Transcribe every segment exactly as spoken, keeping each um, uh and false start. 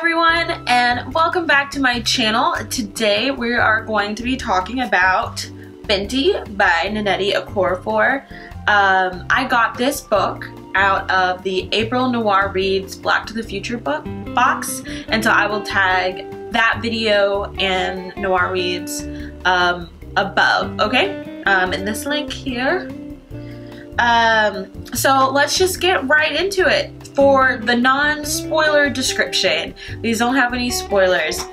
everyone, and welcome back to my channel. Today we are going to be talking about Binti by Nnedi Okorafor. Um, I got this book out of the April Noir Reads Black to the Future book box, and so I will tag that video and Noir Reads um, above, okay? Um, in this link here. Um, so let's just get right into it. For the non-spoiler description, these don't have any spoilers.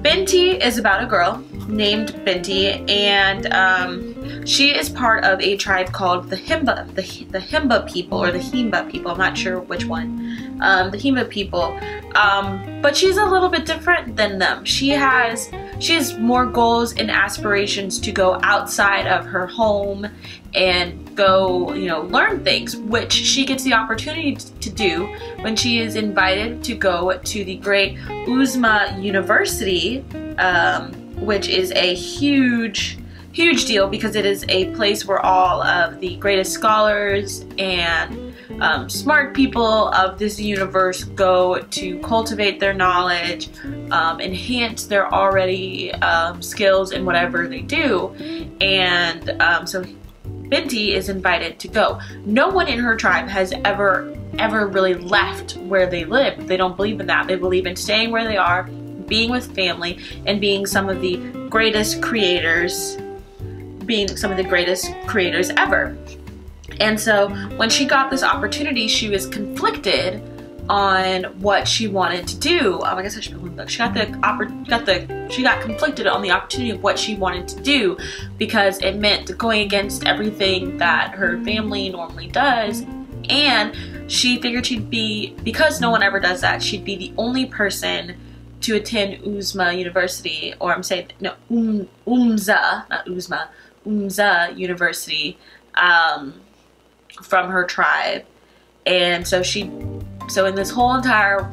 Binti is about a girl named Binti, and um, she is part of a tribe called the Himba, the, the Himba people, or the Himba people, I'm not sure which one, um, the Himba people, um, but she's a little bit different than them. She has, she has more goals and aspirations to go outside of her home and go, you know, learn things, which she gets the opportunity to do when she is invited to go to the great Oomza University, um, which is a huge, huge deal because it is a place where all of the greatest scholars and um, smart people of this universe go to cultivate their knowledge, um, enhance their already um, skills in whatever they do, and um, so Binti is invited to go. No one in her tribe has ever, ever really left where they live. They don't believe in that. They believe in staying where they are, being with family, and being some of the greatest creators, being some of the greatest creators ever. And so when she got this opportunity, she was conflicted on what she wanted to do. Um, I guess I should open the book. She got the oppor got the she got conflicted on the opportunity of what she wanted to do, because it meant going against everything that her family normally does, and she figured she'd be, because no one ever does that, she'd be the only person to attend Oomza University, or I'm saying no um, Oomza, not Oomza, Oomza University, um, from her tribe, and so she. So in this whole entire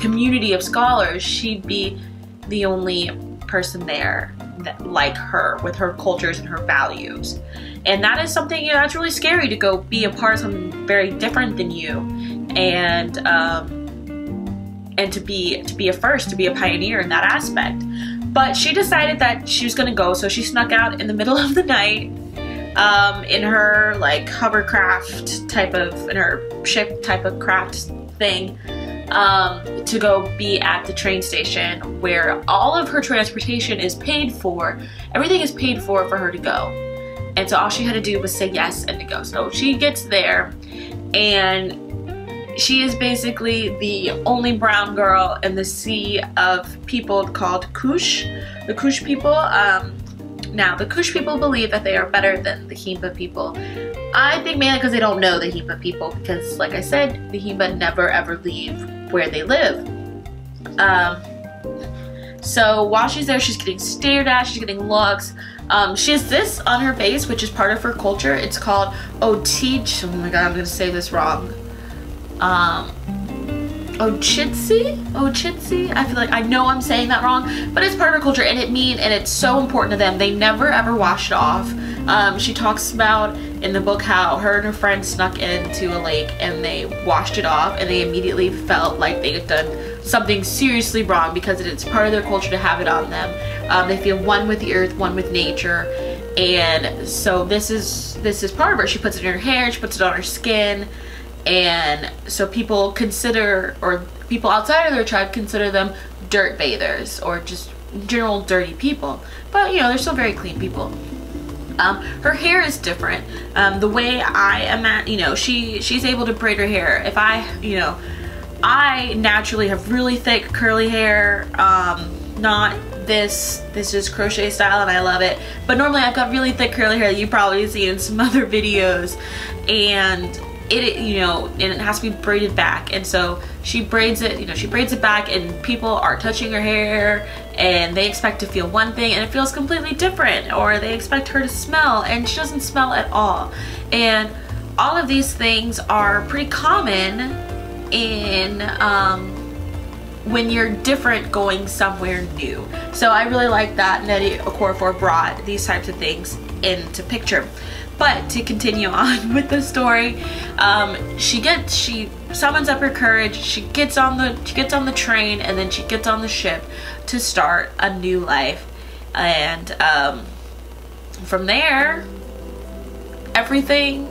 community of scholars, she'd be the only person there that, like her, with her cultures and her values. And that is something, you know, that's really scary, to go be a part of something very different than you, and um, and to be to be a first, to be a pioneer in that aspect. But she decided that she was going to go, so she snuck out in the middle of the night, um, in her like hovercraft type of, in her ship type of craft thing, um, to go be at the train station, where all of her transportation is paid for. Everything is paid for for her to go, and so all she had to do was say yes and to go. So she gets there, and she is basically the only brown girl in the sea of people called Kush, the Kush people. Um, now the Kush people believe that they are better than the Himba people. I think mainly because they don't know the Himba people, because like I said, the Himba never ever leave where they live. Um, so while she's there, she's getting stared at, she's getting looks. Um, she has this on her face, which is part of her culture. It's called otjize. Oh my god, I'm going to say this wrong. Um, otjize? Otjize? I feel like I know I'm saying that wrong, but it's part of her culture, and it mean, and it's so important to them. They never ever wash it off. Um, she talks about in the book how her and her friend snuck into a lake and they washed it off, and they immediately felt like they had done something seriously wrong, because it's part of their culture to have it on them. Um, they feel one with the earth, one with nature, and so this is this is part of her. She puts it in her hair, she puts it on her skin, and so people consider, or people outside of their tribe consider them dirt bathers, or just general dirty people. But you know, they're still very clean people. Um, her hair is different. Um, the way I am at, you know, she, she's able to braid her hair. If I, you know, I naturally have really thick curly hair, um, not this, this is crochet style and I love it, but normally I've got really thick curly hair that you probably see in some other videos, and it, you know, and it has to be braided back, and so she braids it, you know, she braids it back, and people are touching her hair, and they expect to feel one thing and it feels completely different, or they expect her to smell and she doesn't smell at all. And all of these things are pretty common in um, when you're different, going somewhere new. So I really like that Nnedi Okorafor brought these types of things into picture. But to continue on with the story, um, she gets, she summons up her courage. She gets on the she gets on the train, and then she gets on the ship to start a new life. And um, from there, everything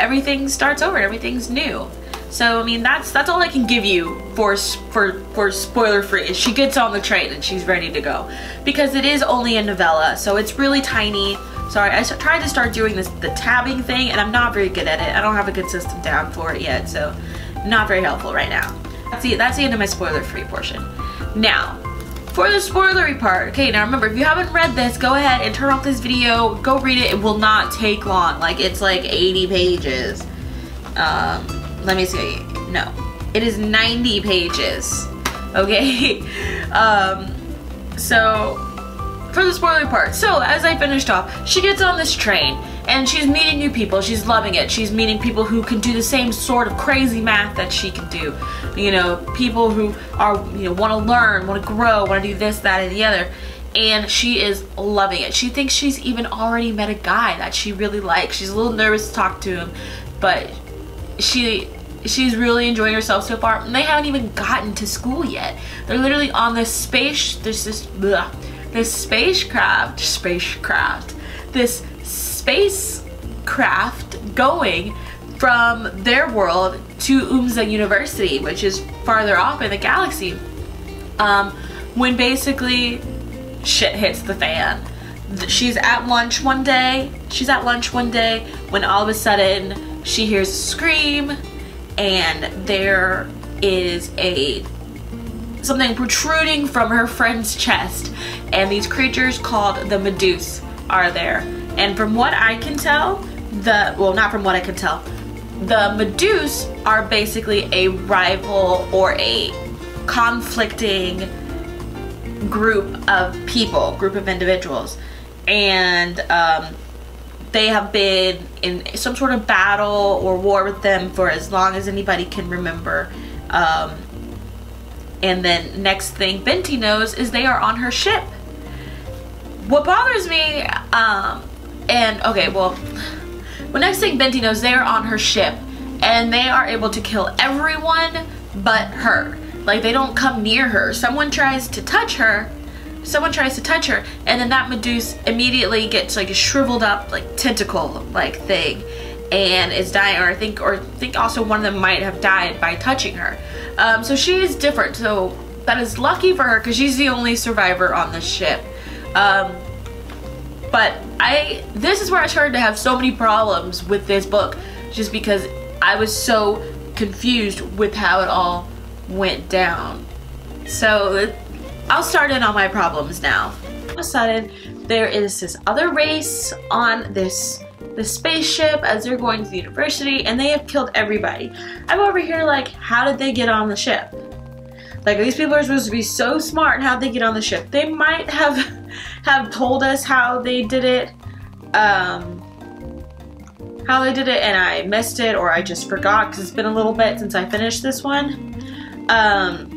everything starts over. Everything's new. So I mean, that's that's all I can give you for for for spoiler free. She gets on the train and she's ready to go, because it is only a novella, so it's really tiny. Sorry, I tried to start doing this the tabbing thing, and I'm not very good at it. I don't have a good system down for it yet, so not very helpful right now. That's the that's the end of my spoiler free portion. Now, for the spoilery part, okay, now remember, if you haven't read this, go ahead and turn off this video, go read it. It will not take long. Like, it's like eighty pages. Um, let me see, no, it is ninety pages, okay? um, so, for the spoiler part, so as I finished off, she gets on this train, and she's meeting new people, she's loving it, she's meeting people who can do the same sort of crazy math that she can do, you know, people who are, you know, want to learn, want to grow, want to do this, that, and the other, and she is loving it. She thinks she's even already met a guy that she really likes. She's a little nervous to talk to him, but she... she's really enjoying herself so far, and they haven't even gotten to school yet. They're literally on this space, there's this, bleh, this spacecraft, spacecraft, this spacecraft going from their world to Oomza University, which is farther off in the galaxy, um, when basically shit hits the fan. She's at lunch one day, she's at lunch one day when all of a sudden she hears a scream, and there is a something protruding from her friend's chest, and these creatures called the Meduse are there. And from what I can tell, the well not from what I can tell, the Meduse are basically a rival or a conflicting group of people, group of individuals, and um, they have been in some sort of battle or war with them for as long as anybody can remember. Um, and then next thing Binti knows is they are on her ship. What bothers me, um, and okay, well, well, next thing Binti knows they are on her ship, and they are able to kill everyone but her. Like, they don't come near her. Someone tries to touch her. Someone tries to touch her, and then that Meduse immediately gets like a shriveled up, like tentacle, like thing, and is dying. Or I think, or I think also one of them might have died by touching her. Um, so she is different. So that is lucky for her, because she's the only survivor on this ship. Um, but I, this is where I started to have so many problems with this book, just because I was so confused with how it all went down. So. It, I'll start in on my problems now. All of a sudden, there is this other race on this, this spaceship as they're going to the university, and they have killed everybody. I'm over here like, how did they get on the ship? Like, these people are supposed to be so smart, and how'd they get on the ship? They might have, have told us how they did it, um, how they did it, and I missed it, or I just forgot, because it's been a little bit since I finished this one. Um,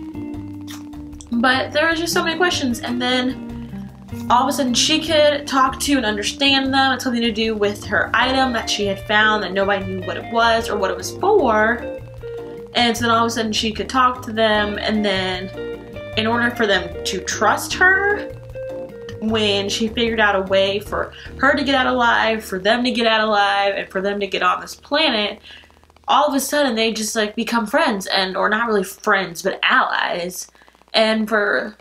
But there was just so many questions, and then all of a sudden she could talk to and understand them. It's something to do with her item that she had found that nobody knew what it was or what it was for. And so then all of a sudden she could talk to them, and then in order for them to trust her, when she figured out a way for her to get out alive, for them to get out alive, and for them to get on this planet, all of a sudden they just like become friends, and or not really friends, but allies. And for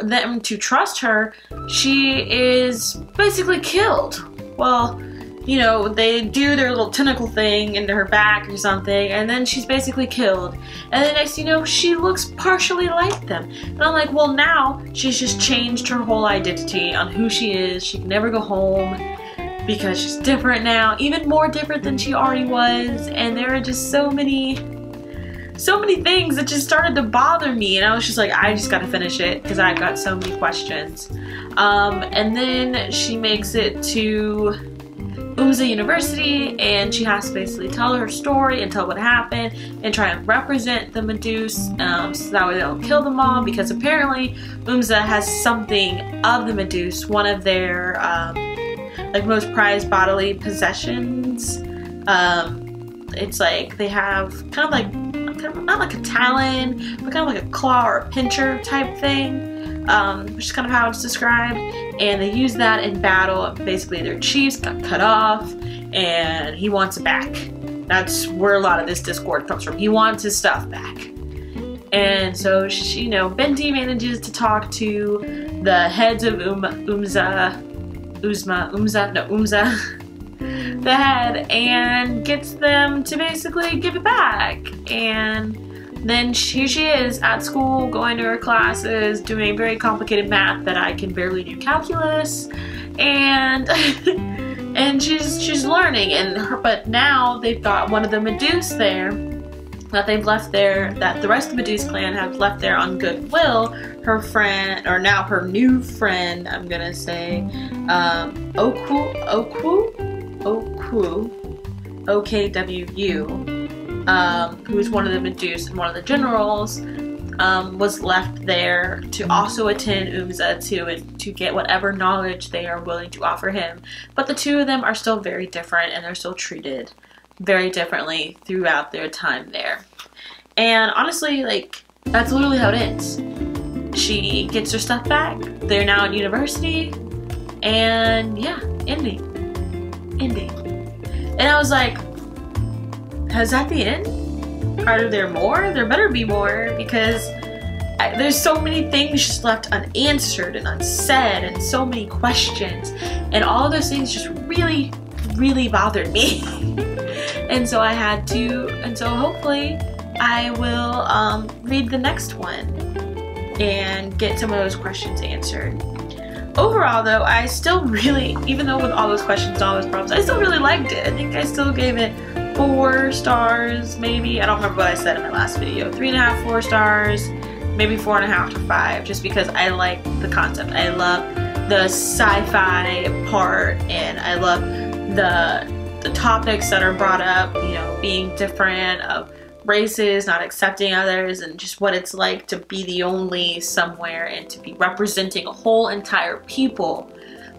them to trust her, she is basically killed. Well, you know, they do their little tentacle thing into her back or something, and then she's basically killed. And then next you know, she looks partially like them. And I'm like, well, now she's just changed her whole identity on who she is. She can never go home because she's different now, even more different than she already was. And there are just so many... so many things that just started to bother me, and I was just like, I just gotta finish it because I got so many questions. Um, and then she makes it to Oomza University, and she has to basically tell her story and tell what happened and try and represent the Meduse, um, so that way they don't kill them all, because apparently Oomza has something of the Meduse, one of their um, like most prized bodily possessions. Um, it's like they have kind of like kind of not like a talon, but kind of like a claw or a pincher type thing, um, which is kind of how it's described. And they use that in battle. Basically, their chiefs got cut off, and he wants it back. That's where a lot of this discord comes from. He wants his stuff back. And so, she, you know, Binti manages to talk to the heads of um, Oomza, Oomza, Oomza, no, Oomza. the head, and gets them to basically give it back. And then here she is at school, going to her classes, doing very complicated math that I can barely do calculus, and and she's she's learning. And her, but now they've got one of the Meduse there that they've left there, that the rest of the Meduse clan have left there on goodwill. Her friend, or now her new friend, I'm gonna say, um, Okwu, Okwu. Okwu, O K W U, um, who is one of the Meduse and one of the generals, um, was left there to also attend Oomza to, to get whatever knowledge they are willing to offer him. But the two of them are still very different, and they're still treated very differently throughout their time there. And honestly, like, that's literally how it ends. She gets her stuff back, they're now at university, and yeah, ending. Ending. And I was like, is that the end? Are there more? There better be more, because I, there's so many things just left unanswered and unsaid, and so many questions, and all those things just really, really bothered me. And so I had to, and so hopefully I will um, read the next one and get some of those questions answered. Overall though, I still really, even though with all those questions and all those problems, I still really liked it. I think I still gave it four stars, maybe. I don't remember what I said in my last video. Three and a half, four stars, maybe four and a half to five, just because I like the concept. I love the sci-fi part, and I love the the topics that are brought up, you know, being different, of races, not accepting others, and just what it's like to be the only somewhere and to be representing a whole entire people,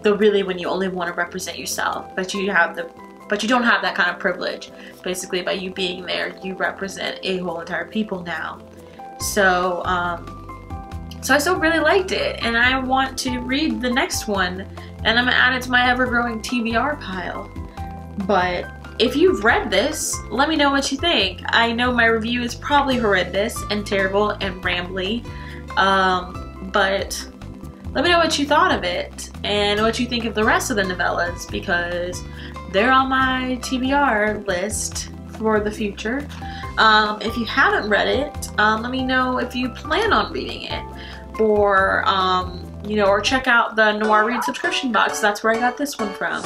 though really when you only want to represent yourself, but you have the but you don't have that kind of privilege. Basically, by you being there, you represent a whole entire people now. So um, so I still really liked it, and I want to read the next one, and I'm gonna add it to my ever-growing T B R pile. But if you've read this, let me know what you think. I know my review is probably horrendous and terrible and rambly, um, but let me know what you thought of it and what you think of the rest of the novellas, because they're on my T B R list for the future. Um, if you haven't read it, um, let me know if you plan on reading it, or um, you know, or check out the Noir Reads subscription box. That's where I got this one from.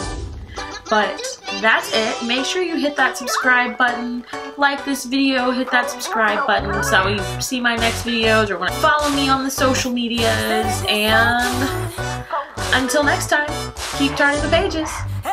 But that's it. Make sure you hit that subscribe button, like this video, hit that subscribe button so that way you see my next videos, or want to follow me on the social medias. And until next time, keep turning the pages.